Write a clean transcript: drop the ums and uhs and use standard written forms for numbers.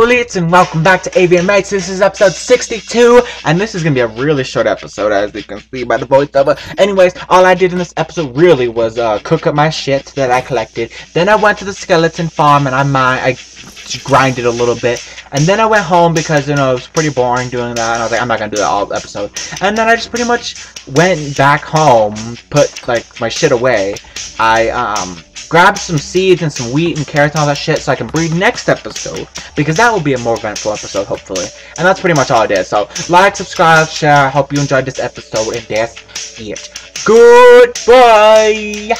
Hello elites, and welcome back to Avian Mates. This is episode 62, and this is gonna be a really short episode, as you can see by the voiceover. Anyways, all I did in this episode really was cook up my shit that I collected. Then I went to the skeleton farm and I grinded a little bit, and then I went home because, you know, it was pretty boring doing that, and I was like, I'm not gonna do that all episode. And then I just pretty much went back home, put like my shit away. I grab some seeds and some wheat and carrots and all that shit so I can breed next episode, because that will be a more eventful episode, hopefully. And that's pretty much all I did. So, like, subscribe, share. I hope you enjoyed this episode, and that's it. Goodbye!